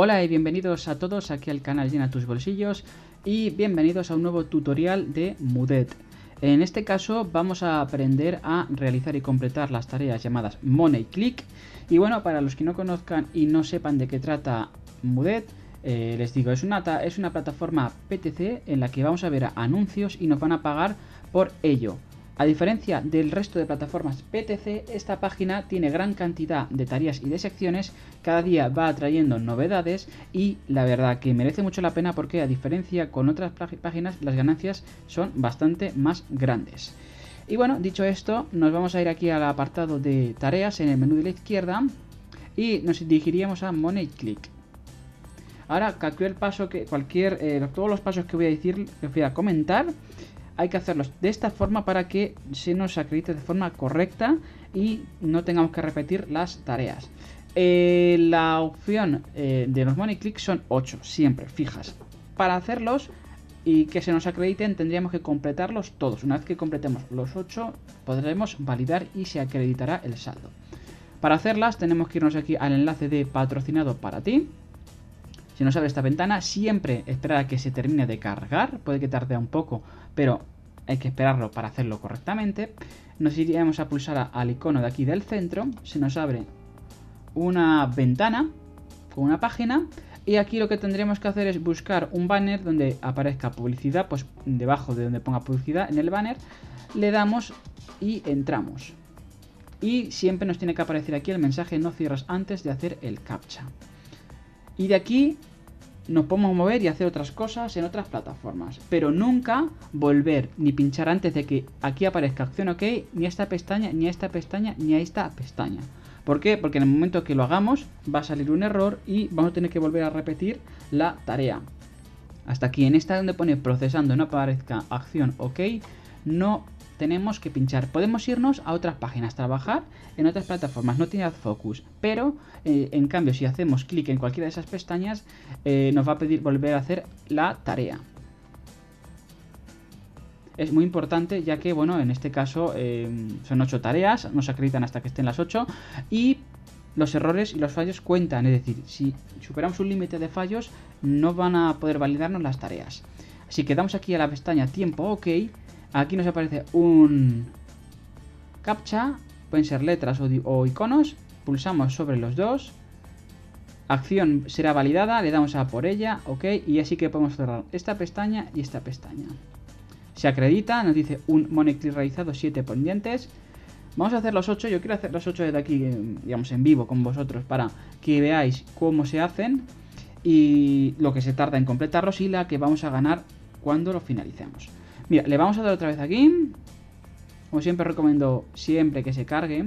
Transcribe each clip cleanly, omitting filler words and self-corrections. Hola y bienvenidos a todos aquí al canal Llena tus bolsillos y bienvenidos a un nuevo tutorial de MUDET. En este caso vamos a aprender a realizar y completar las tareas llamadas Money Click. Y bueno, para los que no conozcan y no sepan de qué trata MUDET, les digo, es una plataforma PTC en la que vamos a ver anuncios y nos van a pagar por ello. A diferencia del resto de plataformas PTC, esta página tiene gran cantidad de tareas y de secciones, cada día va atrayendo novedades y la verdad que merece mucho la pena porque a diferencia con otras páginas las ganancias son bastante más grandes. Y bueno, dicho esto, nos vamos a ir aquí al apartado de tareas en el menú de la izquierda y nos dirigiríamos a Money Click. Ahora todos los pasos que voy a decir, que voy a comentar, hay que hacerlos de esta forma para que se nos acredite de forma correcta y no tengamos que repetir las tareas. La opción de los Money Clicks son 8, siempre fijas. Para hacerlos y que se nos acrediten tendríamos que completarlos todos. Una vez que completemos los 8 podremos validar y se acreditará el saldo. Para hacerlas tenemos que irnos aquí al enlace de patrocinado para ti. Si nos abre esta ventana, siempre esperar a que se termine de cargar, puede que tarde un poco, pero hay que esperarlo para hacerlo correctamente. Nos iríamos a pulsar al icono de aquí del centro, se nos abre una ventana con una página y aquí lo que tendremos que hacer es buscar un banner donde aparezca publicidad, pues debajo de donde ponga publicidad en el banner, le damos y entramos. Y siempre nos tiene que aparecer aquí el mensaje no cierras antes de hacer el captcha. Y de aquí nos podemos mover y hacer otras cosas en otras plataformas. Pero nunca volver ni pinchar antes de que aquí aparezca acción OK, ni a esta pestaña, ni a esta pestaña, ni a esta pestaña. ¿Por qué? Porque en el momento que lo hagamos va a salir un error y vamos a tener que volver a repetir la tarea. Hasta aquí, en esta donde pone procesando no aparezca acción OK, no tenemos que pinchar. Podemos irnos a otras páginas, trabajar en otras plataformas, no tiene AdFocus, pero en cambio si hacemos clic en cualquiera de esas pestañas nos va a pedir volver a hacer la tarea. Es muy importante ya que, bueno, en este caso son 8 tareas, nos acreditan hasta que estén las 8 y los errores y los fallos cuentan, es decir, si superamos un límite de fallos no van a poder validarnos las tareas. Así que damos aquí a la pestaña tiempo OK. Aquí nos aparece un captcha, pueden ser letras o iconos, pulsamos sobre los dos, acción será validada, le damos a por ella, OK, y así que podemos cerrar esta pestaña y esta pestaña. Se acredita, nos dice un money click realizado, 7 pendientes. Vamos a hacer los 8, yo quiero hacer los 8 desde aquí, digamos en vivo con vosotros, para que veáis cómo se hacen y lo que se tarda en completarlos y la que vamos a ganar cuando lo finalicemos. Mira, le vamos a dar otra vez aquí. Como siempre recomiendo siempre que se cargue.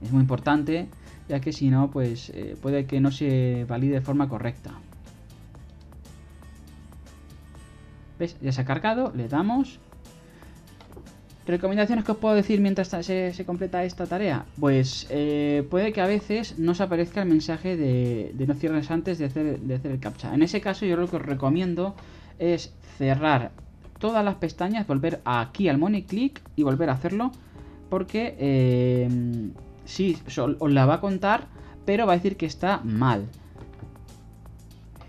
Es muy importante, ya que si no, pues puede que no se valide de forma correcta. ¿Ves? Ya se ha cargado, le damos. ¿Recomendaciones que os puedo decir mientras se completa esta tarea? Pues puede que a veces no os aparezca el mensaje de no cierres antes de hacer el captcha. En ese caso yo lo que os recomiendo es cerrar todas las pestañas, volver aquí al Money Click y volver a hacerlo, porque sí, os la va a contar, pero va a decir que está mal.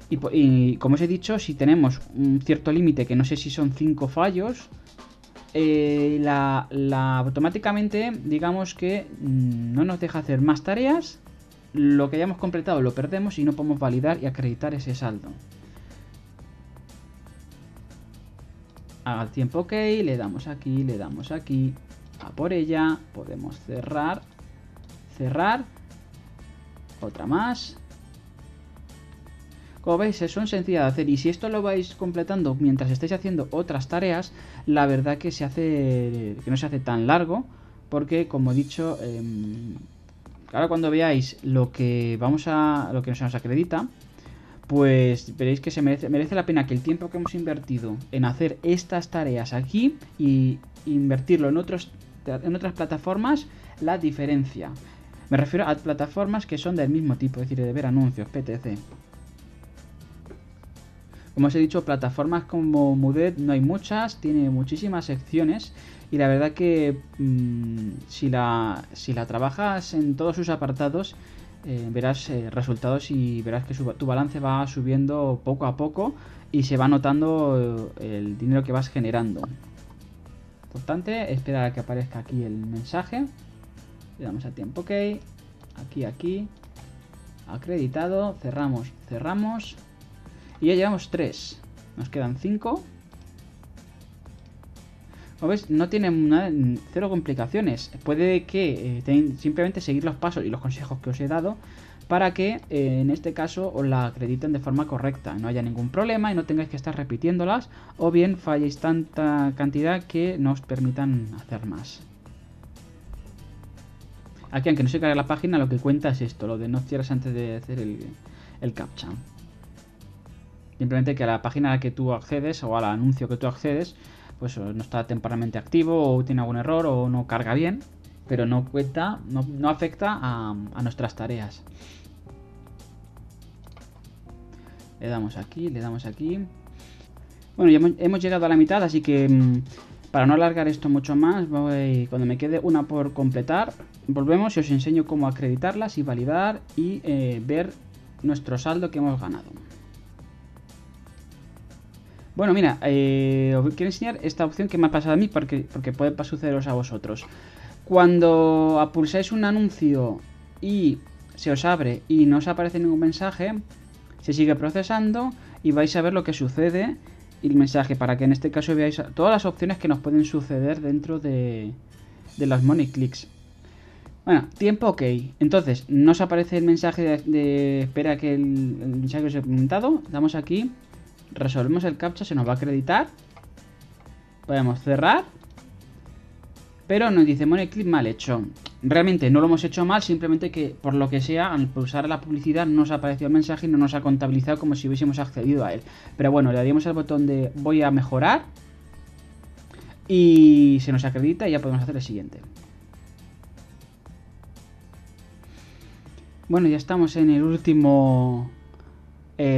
Y como os he dicho, si tenemos un cierto límite, que no sé si son 5 fallos, automáticamente, digamos que no nos deja hacer más tareas, lo que hayamos completado lo perdemos y no podemos validar y acreditar ese saldo. Haga el tiempo OK, le damos aquí, a por ella, podemos cerrar, otra más. Como veis, son sencillas de hacer y si esto lo vais completando mientras estáis haciendo otras tareas, la verdad que no se hace tan largo, porque como he dicho, ahora cuando veáis lo que se nos acredita, pues veréis que merece la pena que el tiempo que hemos invertido en hacer estas tareas aquí y invertirlo en otras plataformas, la diferencia. Me refiero a plataformas que son del mismo tipo, es decir, de ver anuncios, PTC. Como os he dicho, plataformas como MUDET no hay muchas, tiene muchísimas secciones y la verdad que si la trabajas en todos sus apartados verás resultados y verás que tu balance va subiendo poco a poco y se va notando el dinero que vas generando. Importante, esperar a que aparezca aquí el mensaje. Le damos a tiempo, ok. Aquí. Acreditado. Cerramos. Y ya llevamos 3. Nos quedan 5. Como ves, no tiene cero complicaciones. Puede que simplemente seguir los pasos y los consejos que os he dado para que en este caso os la acrediten de forma correcta, no haya ningún problema y no tengáis que estar repitiéndolas, o bien falléis tanta cantidad que no os permitan hacer más. Aquí, aunque no se cargue la página, lo que cuenta es esto, lo de no cierres antes de hacer el captcha. Simplemente que a la página a la que tú accedes o al anuncio que tú accedes, pues no está temporalmente activo o tiene algún error o no carga bien, pero no cuenta, no afecta a nuestras tareas. Le damos aquí. Bueno, ya hemos llegado a la mitad, así que para no alargar esto mucho más, cuando me quede una por completar, volvemos y os enseño cómo acreditarlas y validar y ver nuestro saldo que hemos ganado. Bueno, mira, os quiero enseñar esta opción que me ha pasado a mí porque puede sucederos a vosotros. Cuando pulsáis un anuncio y se os abre y no os aparece ningún mensaje, se sigue procesando y vais a ver lo que sucede y el mensaje, para que en este caso veáis todas las opciones que nos pueden suceder dentro de los Money Clicks. Bueno, tiempo ok. Entonces, no os aparece el mensaje de espera que el mensaje os he comentado. Damos aquí. Resolvemos el captcha, se nos va a acreditar. Podemos cerrar. Pero nos dice Money Click mal hecho. Realmente no lo hemos hecho mal, simplemente que por lo que sea, al pulsar la publicidad no nos ha aparecido el mensaje y no nos ha contabilizado como si hubiésemos accedido a él. Pero bueno, le daríamos al botón de voy a mejorar y se nos acredita y ya podemos hacer el siguiente. Bueno, ya estamos en el último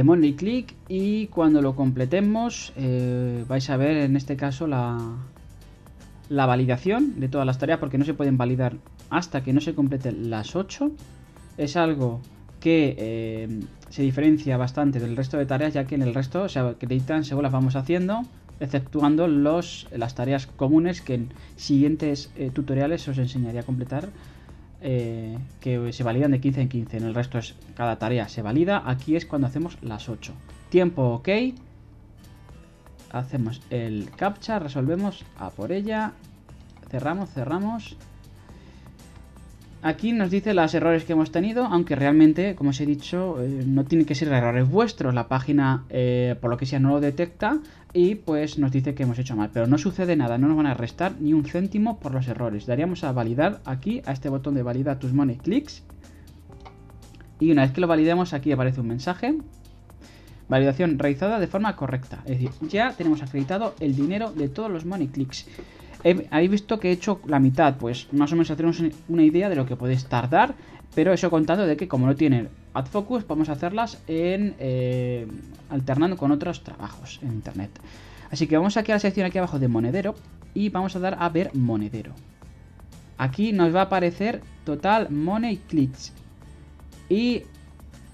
Money Click y cuando lo completemos vais a ver en este caso la validación de todas las tareas, porque no se pueden validar hasta que no se completen las 8. Es algo que se diferencia bastante del resto de tareas, ya que en el resto se acreditan según las vamos haciendo, exceptuando las tareas comunes que en siguientes tutoriales os enseñaré a completar. Que se validan de 15 en 15. En el resto es cada tarea se valida. Aquí es cuando hacemos las 8. Tiempo ok. Hacemos el captcha, resolvemos a por ella. Cerramos. Aquí nos dice los errores que hemos tenido, aunque realmente, como os he dicho, no tienen que ser errores vuestros. La página, por lo que sea, no lo detecta y pues nos dice que hemos hecho mal. Pero no sucede nada, no nos van a restar ni un céntimo por los errores. Daríamos a validar aquí, a este botón de validar tus Money Clicks. Y una vez que lo validemos, aquí aparece un mensaje. Validación realizada de forma correcta. Es decir, ya tenemos acreditado el dinero de todos los Money Clicks. Habéis visto que he hecho la mitad, pues más o menos tenemos una idea de lo que podéis tardar, pero eso contando de que como no tienen ad focus, vamos a hacerlas alternando con otros trabajos en internet. Así que vamos aquí a la sección aquí abajo de monedero y vamos a dar a ver monedero. Aquí nos va a aparecer total Money Clicks y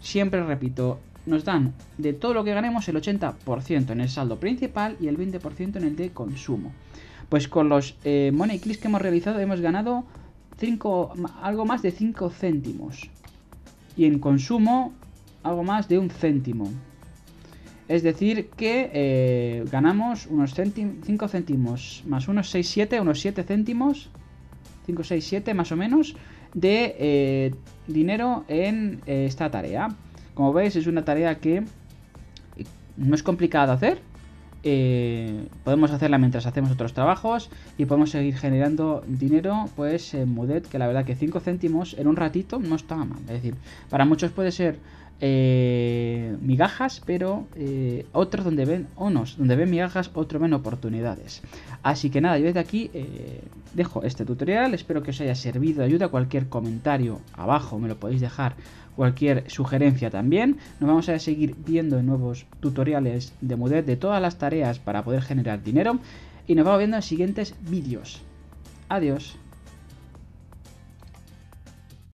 siempre repito, nos dan de todo lo que ganemos el 80% en el saldo principal y el 20% en el de consumo. Pues con los Money Clicks que hemos realizado hemos ganado algo más de 5 céntimos. Y en consumo, algo más de 1 céntimo. Es decir que ganamos unos 5 céntimos más unos 7 céntimos. 5, 6, 7 más o menos de dinero en esta tarea. Como veis, es una tarea que no es complicada de hacer. Podemos hacerla mientras hacemos otros trabajos y podemos seguir generando dinero pues en MUDET, que la verdad que 5 céntimos en un ratito no está mal. Es decir, para muchos puede ser migajas, pero otros donde ven migajas, otros ven oportunidades. Así que nada, yo desde aquí dejo este tutorial, espero que os haya servido de ayuda. Cualquier comentario abajo me lo podéis dejar, cualquier sugerencia también. Nos vamos a seguir viendo en nuevos tutoriales de MUDET de todas las tareas para poder generar dinero y nos vamos viendo en siguientes vídeos. Adiós.